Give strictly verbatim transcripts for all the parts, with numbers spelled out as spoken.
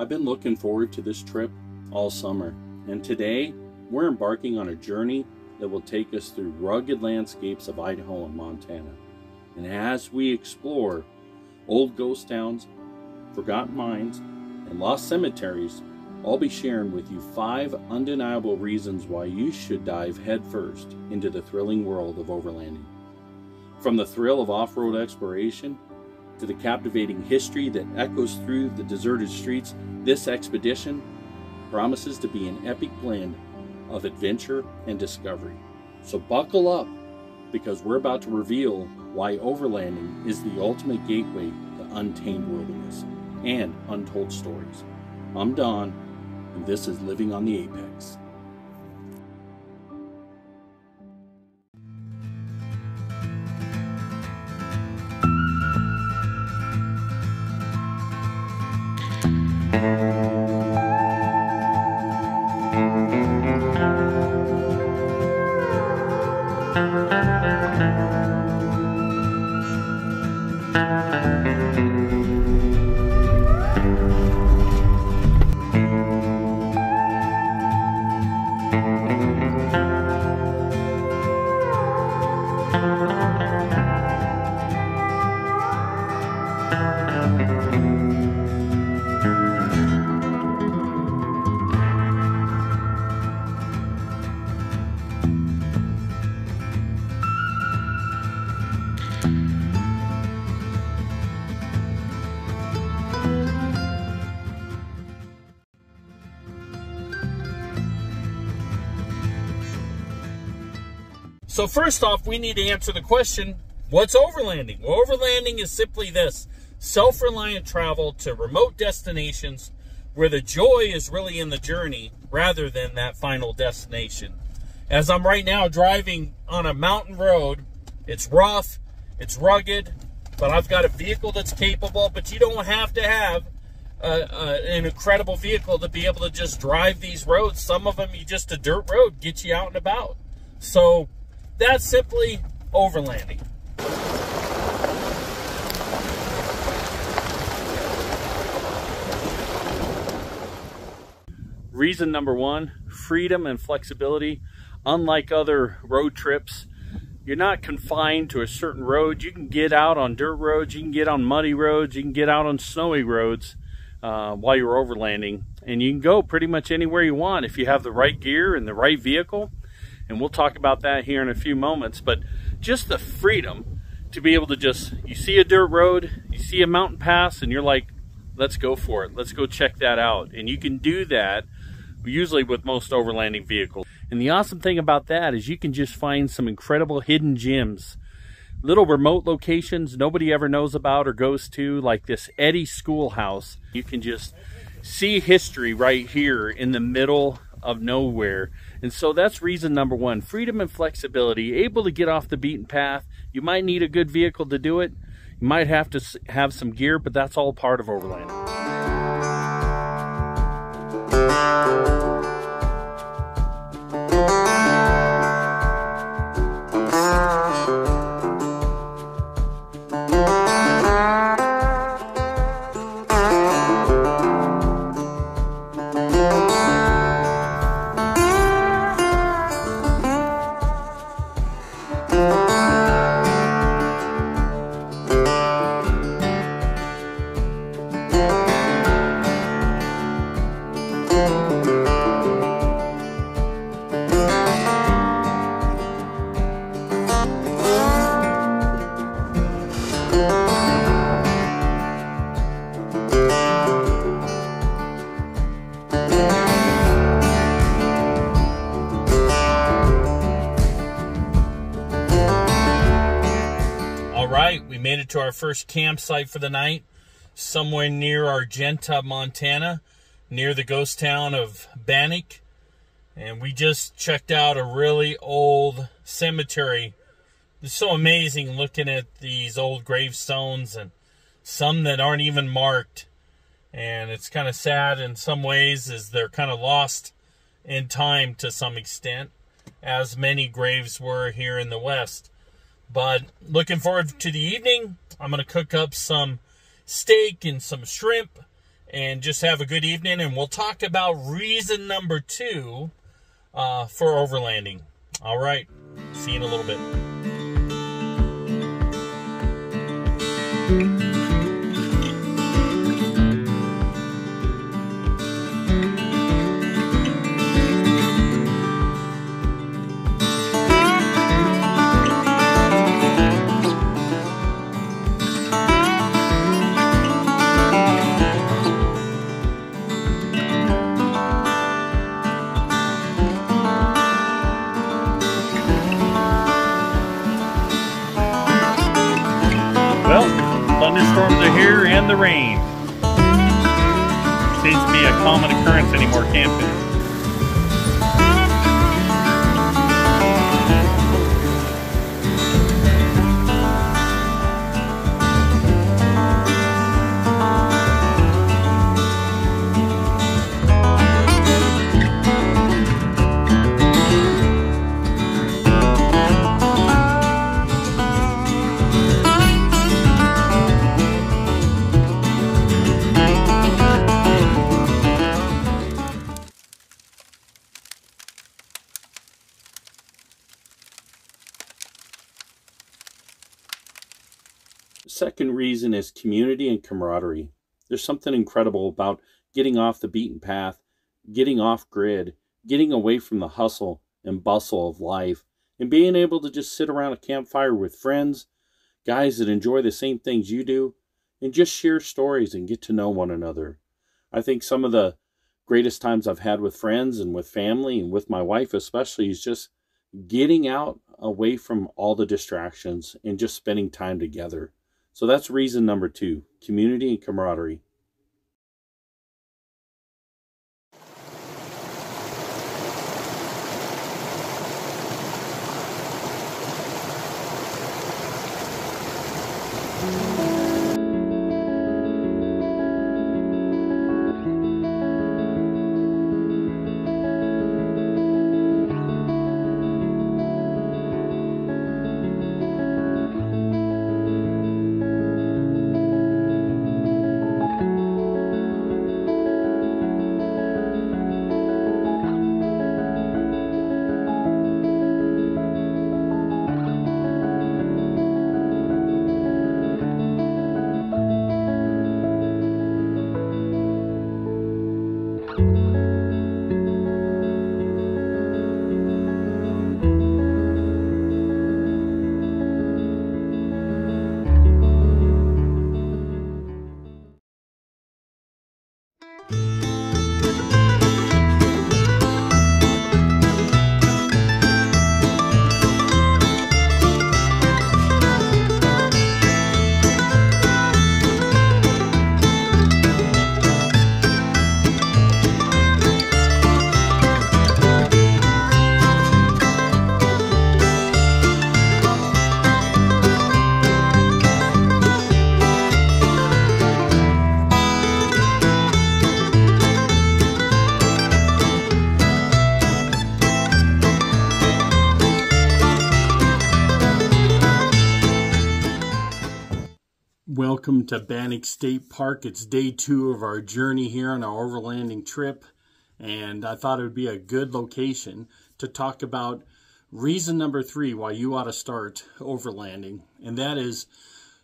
I've been looking forward to this trip all summer, and today we're embarking on a journey that will take us through rugged landscapes of Idaho and Montana. And as we explore old ghost towns, forgotten mines, and lost cemeteries, I'll be sharing with you five undeniable reasons why you should dive headfirst into the thrilling world of overlanding. From the thrill of off-road exploration to the captivating history that echoes through the deserted streets, this expedition promises to be an epic blend of adventure and discovery. So buckle up, because we're about to reveal why overlanding is the ultimate gateway to untamed wilderness and untold stories. I'm Don, and this is Living on the Apex. So first off, we need to answer the question, what's overlanding? Well, overlanding is simply this, self-reliant travel to remote destinations where the joy is really in the journey rather than that final destination. As I'm right now driving on a mountain road, it's rough, it's rugged, but I've got a vehicle that's capable, but you don't have to have uh, uh, an incredible vehicle to be able to just drive these roads. Some of them, you just a dirt road, get you out and about. So that's simply overlanding. Reason number one, freedom and flexibility. Unlike other road trips, you're not confined to a certain road. You can get out on dirt roads, you can get on muddy roads, you can get out on snowy roads uh, while you're overlanding. And you can go pretty much anywhere you want if you have the right gear and the right vehicle. And we'll talk about that here in a few moments, but just the freedom to be able to just, you see a dirt road, you see a mountain pass, and you're like, let's go for it. Let's go check that out. And you can do that usually with most overlanding vehicles. And the awesome thing about that is you can just find some incredible hidden gems, little remote locations nobody ever knows about or goes to, like this Eddy schoolhouse. You can just see history right here in the middle of nowhere. And so that's reason number one, freedom and flexibility, able to get off the beaten path. You might need a good vehicle to do it. You might have to have some gear, but that's all part of overlanding. Made it to our first campsite for the night, somewhere near Argenta, Montana, near the ghost town of Bannack. And we just checked out a really old cemetery. It's so amazing looking at these old gravestones, and some that aren't even marked. And it's kind of sad in some ways, as they're kind of lost in time to some extent, as many graves were here in the West. But looking forward to the evening. I'm going to cook up some steak and some shrimp and just have a good evening. And we'll talk about reason number two uh, for overlanding. All right. See you in a little bit. The rain seems to be a common occurrence anymore, camping. Second reason is community and camaraderie. There's something incredible about getting off the beaten path, getting off grid, getting away from the hustle and bustle of life, and being able to just sit around a campfire with friends, guys that enjoy the same things you do, and just share stories and get to know one another. I think some of the greatest times I've had with friends and with family and with my wife especially is just getting out away from all the distractions and just spending time together. So that's reason number two, community and camaraderie. Welcome to Bannack State Park. It's day two of our journey here on our overlanding trip, and I thought it would be a good location to talk about reason number three why you ought to start overlanding, and that is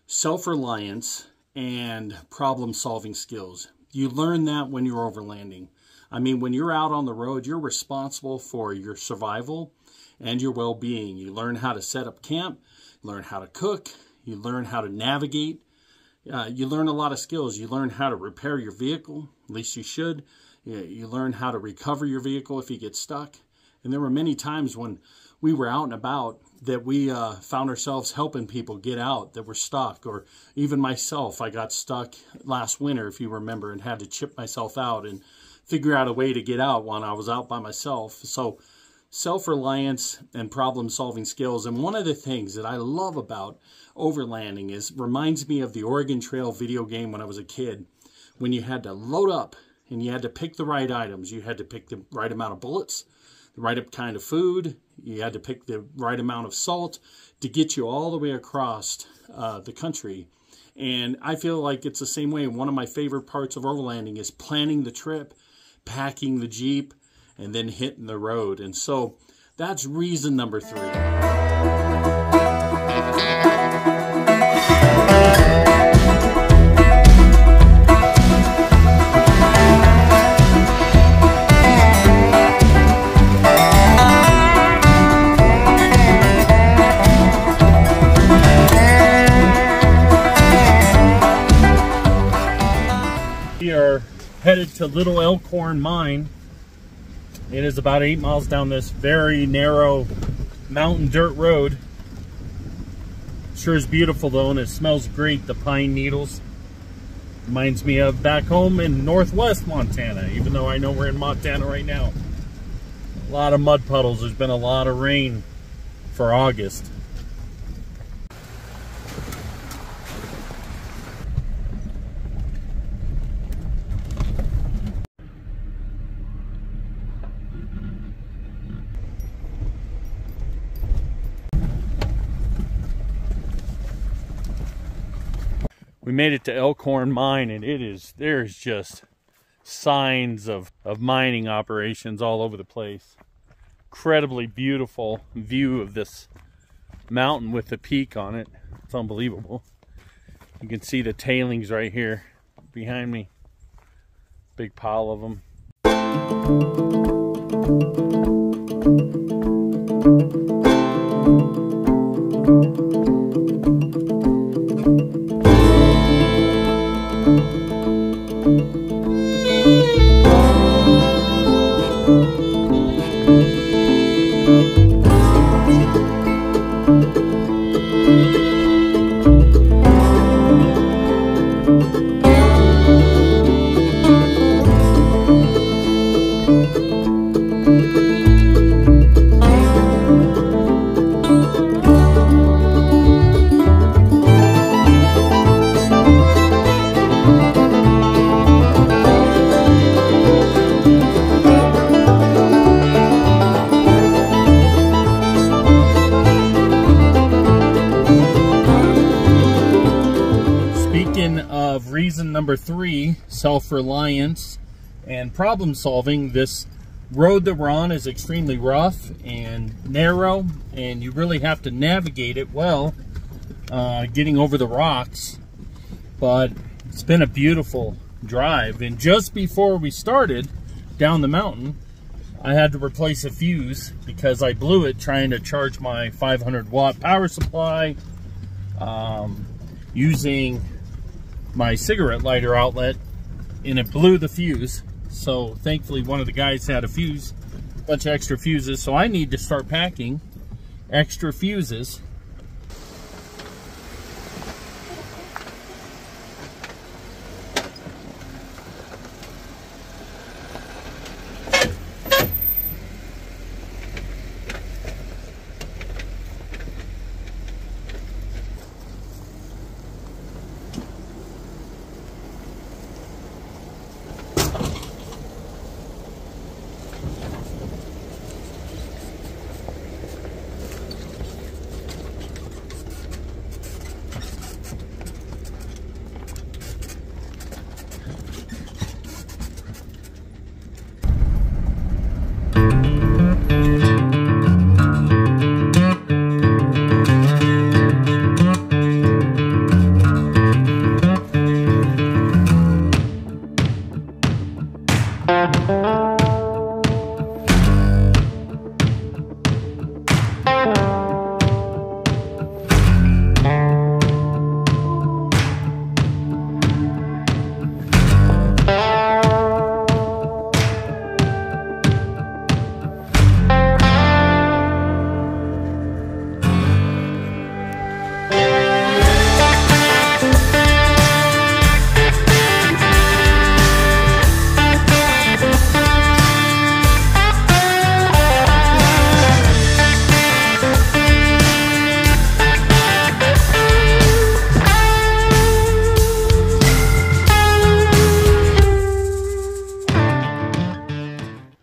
self-reliance and problem-solving skills. You learn that when you're overlanding. I mean, when you're out on the road, you're responsible for your survival and your well-being. You learn how to set up camp, learn how to cook, you learn how to navigate. Uh, you learn a lot of skills. You learn how to repair your vehicle, at least you should. You, you learn how to recover your vehicle if you get stuck. And there were many times when we were out and about that we uh, found ourselves helping people get out that were stuck, or even myself. I got stuck last winter, if you remember, and had to chip myself out and figure out a way to get out when I was out by myself. So self-reliance and problem-solving skills. And one of the things that I love about overlanding is reminds me of the Oregon Trail video game when I was a kid, when you had to load up and you had to pick the right items. You had to pick the right amount of bullets, the right kind of food. You had to pick the right amount of salt to get you all the way across uh, the country. And I feel like it's the same way. One of my favorite parts of overlanding is planning the trip, packing the Jeep, and then hitting the road. And so that's reason number three. Headed to Little Elkhorn Mine. It is about eight miles down this very narrow mountain dirt road. Sure is beautiful though, and it smells great. The pine needles reminds me of back home in northwest Montana, even though I know we're in Montana right now. A lot of mud puddles. There's been a lot of rain for August. We made it to Elkhorn Mine, and it is, there's just signs of, of mining operations all over the place. Incredibly beautiful view of this mountain with the peak on it. It's unbelievable. You can see the tailings right here behind me. Big pile of them. Number three, self-reliance and problem solving. This road that we're on is extremely rough and narrow, and you really have to navigate it well, uh, getting over the rocks. But it's been a beautiful drive. And just before we started down the mountain, I had to replace a fuse because I blew it trying to charge my five hundred watt power supply um, using my cigarette lighter outlet, and it blew the fuse. So thankfully one of the guys had a fuse, a bunch of extra fuses, so I need to start packing extra fuses.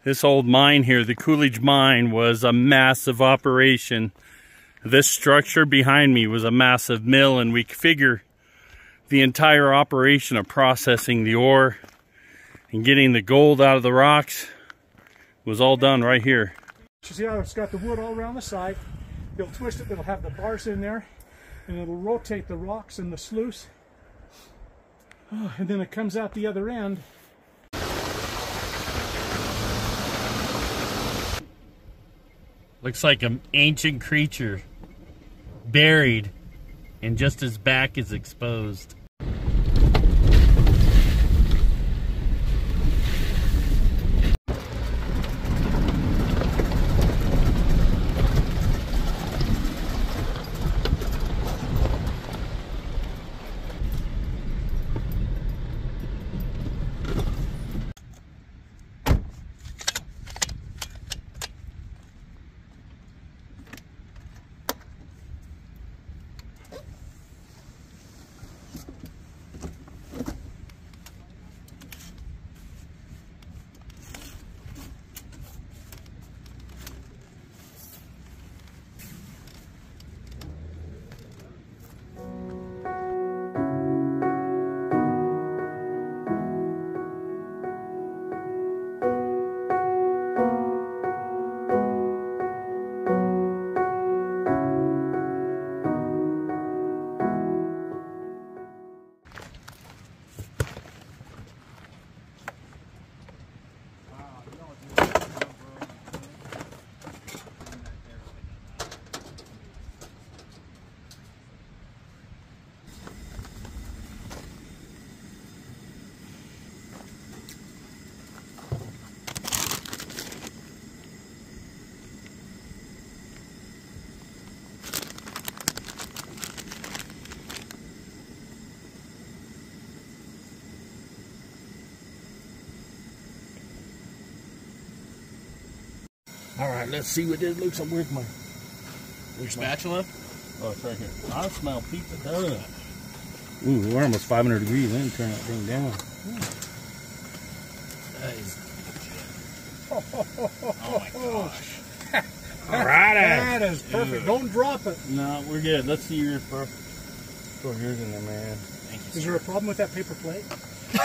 This old mine here, the Coolidge mine, was a massive operation. This structure behind me was a massive mill, and we figure the entire operation of processing the ore and getting the gold out of the rocks was all done right here. You see how it's got the wood all around the side. They'll twist it, it'll have the bars in there, and it'll rotate the rocks and the sluice. Oh, and then it comes out the other end. Looks like an ancient creature buried, and just his back is exposed. All right, let's see what this looks like. Where's my... Your spatula? Oh, it's right here. I smell pizza, doesn't it? Ooh, we're almost five hundred degrees in. Turn that thing down. That is legit. Oh, my gosh. All right. That is perfect. Ew. Don't drop it. No, we're good. Let's see yours, bro. Throw yours in there, man. Thank you, sir. Is there a problem with that paper plate?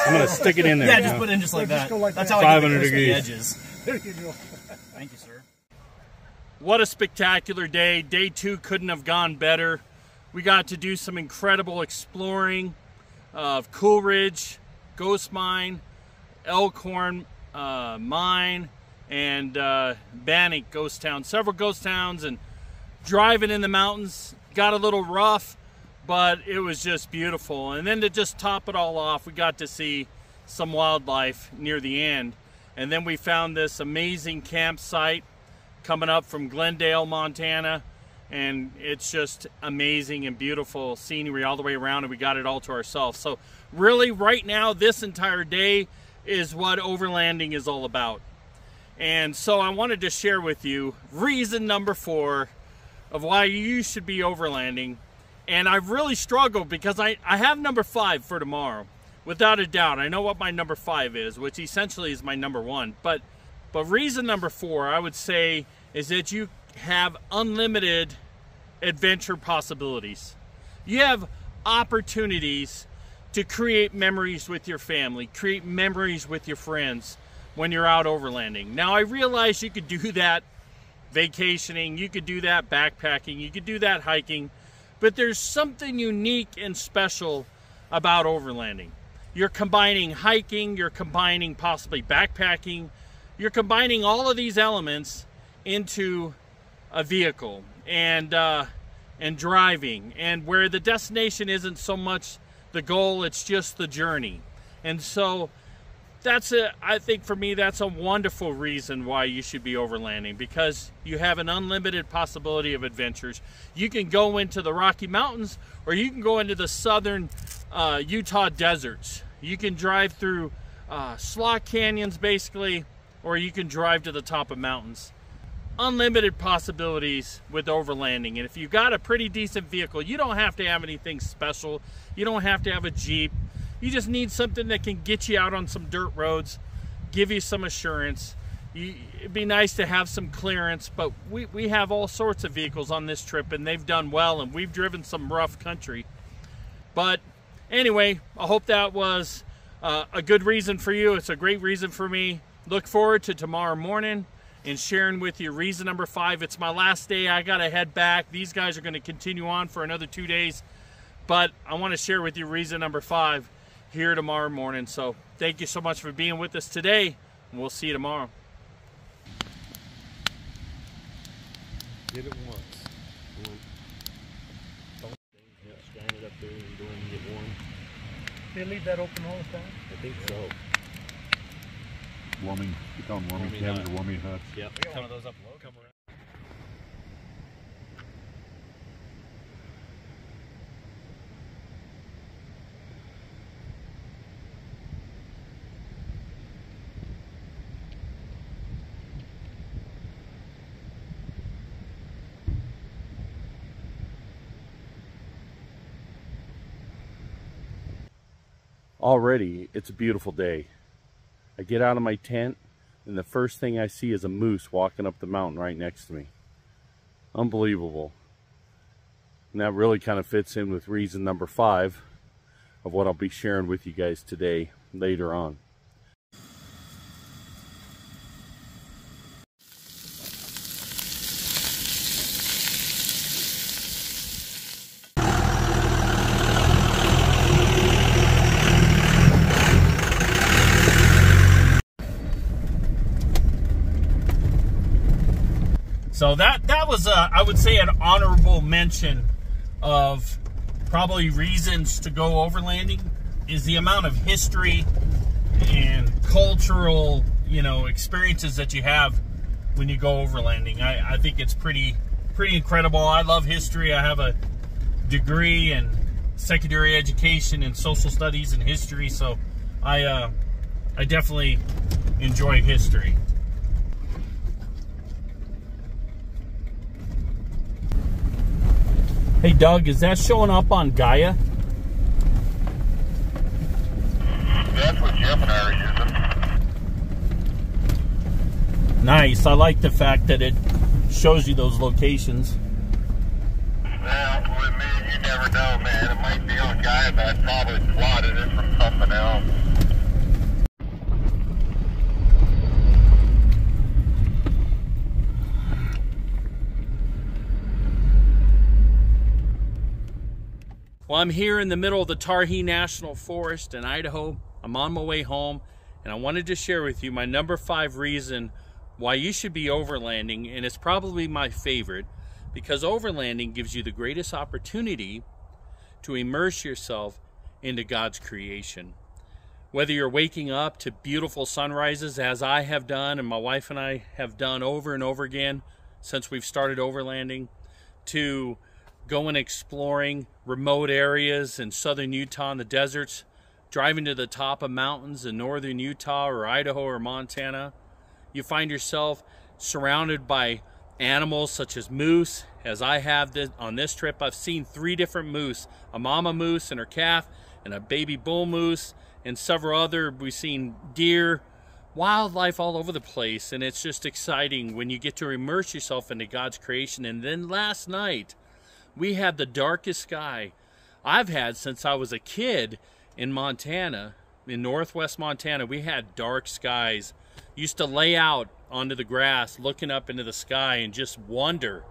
I'm going to stick it in there. Yeah, just put it in just like that. Just like That's that. how I get the edges. There you go. Thank you, sir. What a spectacular day. Day two couldn't have gone better. We got to do some incredible exploring of Coolidge, Ghost Mine, Elkhorn uh, Mine, and uh, Bannack Ghost Town. Several ghost towns, and driving in the mountains got a little rough, but it was just beautiful. And then to just top it all off, we got to see some wildlife near the end. And then we found this amazing campsite coming up from Glendale, Montana. And it's just amazing and beautiful scenery all the way around, and we got it all to ourselves. So really right now, this entire day is what overlanding is all about. And so I wanted to share with you reason number four of why you should be overlanding. And I've really struggled because I, I have number five for tomorrow. Without a doubt, I know what my number five is, which essentially is my number one. But but reason number four, I would say, is that you have unlimited adventure possibilities. You have opportunities to create memories with your family, create memories with your friends when you're out overlanding. Now, I realize you could do that vacationing, you could do that backpacking, you could do that hiking, but there's something unique and special about overlanding. You're combining hiking, you're combining possibly backpacking, you're combining all of these elements into a vehicle and uh, and driving, and where the destination isn't so much the goal, it's just the journey. And so that's a, I think for me, that's a wonderful reason why you should be overlanding, because you have an unlimited possibility of adventures. You can go into the Rocky Mountains, or you can go into the southern uh, Utah deserts. You can drive through uh, slot canyons, basically, or you can drive to the top of mountains. Unlimited possibilities with overlanding. And if you've got a pretty decent vehicle, you don't have to have anything special. You don't have to have a Jeep. You just need something that can get you out on some dirt roads, give you some assurance. You, it'd be nice to have some clearance, but we, we have all sorts of vehicles on this trip, and they've done well, and we've driven some rough country. But anyway, I hope that was uh, a good reason for you. It's a great reason for me. Look forward to tomorrow morning and sharing with you reason number five. It's my last day. I gotta head back. These guys are gonna continue on for another two days, but I wanna share with you reason number five here tomorrow morning. So thank you so much for being with us today, and we'll see you tomorrow. Did it once. Yeah, stand it up there and go in and get warm. They leave that open all the time? I think so. Warming, we call them warming cabins or warming huts. Yep, we got one of those up low. Come around. Already, it's a beautiful day. I get out of my tent, and the first thing I see is a moose walking up the mountain right next to me. Unbelievable. And that really kind of fits in with reason number five of what I'll be sharing with you guys today, later on. So that that was, a, I would say, an honorable mention of probably reasons to go overlanding is the amount of history and cultural, you know, experiences that you have when you go overlanding. I, I think it's pretty pretty incredible. I love history. I have a degree in secondary education and social studies and history, so I uh, I definitely enjoy history. Hey Doug, is that showing up on Gaia? That's what Jeff and I are using. Nice. I like the fact that it shows you those locations. Well, with me, you never know, man. It might be on Gaia, but I probably plotted it from something else. Well, I'm here in the middle of the Tarhee National Forest in Idaho. I'm on my way home, and I wanted to share with you my number five reason why you should be overlanding, and it's probably my favorite, because overlanding gives you the greatest opportunity to immerse yourself into God's creation. Whether you're waking up to beautiful sunrises, as I have done, and my wife and I have done over and over again since we've started overlanding, to going exploring remote areas in southern Utah in the deserts, driving to the top of mountains in northern Utah or Idaho or Montana. You find yourself surrounded by animals such as moose, as I have this, on this trip. I've seen three different moose, a mama moose and her calf, and a baby bull moose, and several other. We've seen deer, wildlife all over the place, and it's just exciting when you get to immerse yourself into God's creation. And then last night, we had the darkest sky I've had since I was a kid in Montana, in northwest Montana. We had dark skies. Used to lay out onto the grass, looking up into the sky and just wonder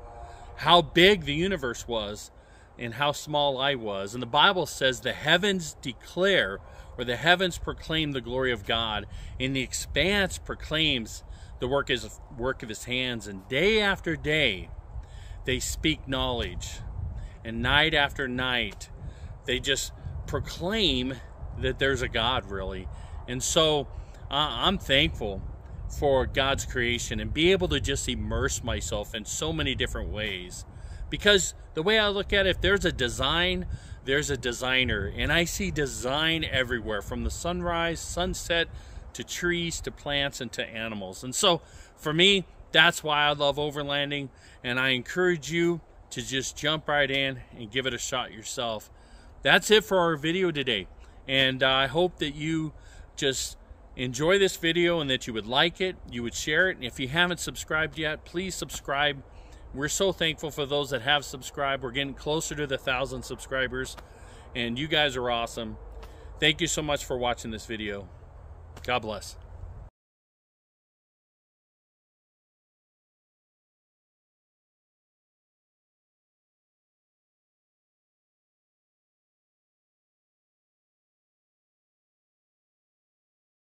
how big the universe was and how small I was. And the Bible says the heavens declare, or the heavens proclaim the glory of God, and the expanse proclaims the work is work of his hands. And day after day, they speak knowledge. And night after night, they just proclaim that there's a God, really. And so uh, I'm thankful for God's creation and be able to just immerse myself in so many different ways. Because the way I look at it, if there's a design, there's a designer. And I see design everywhere, from the sunrise, sunset, to trees, to plants, and to animals. And so for me, that's why I love overlanding. And I encourage you to just jump right in and give it a shot yourself. That's it for our video today, and uh, I hope that you just enjoy this video and that you would like it, you would share it, and if you haven't subscribed yet, please subscribe. We're so thankful for those that have subscribed. We're getting closer to the thousand subscribers, and you guys are awesome. Thank you so much for watching this video. God bless.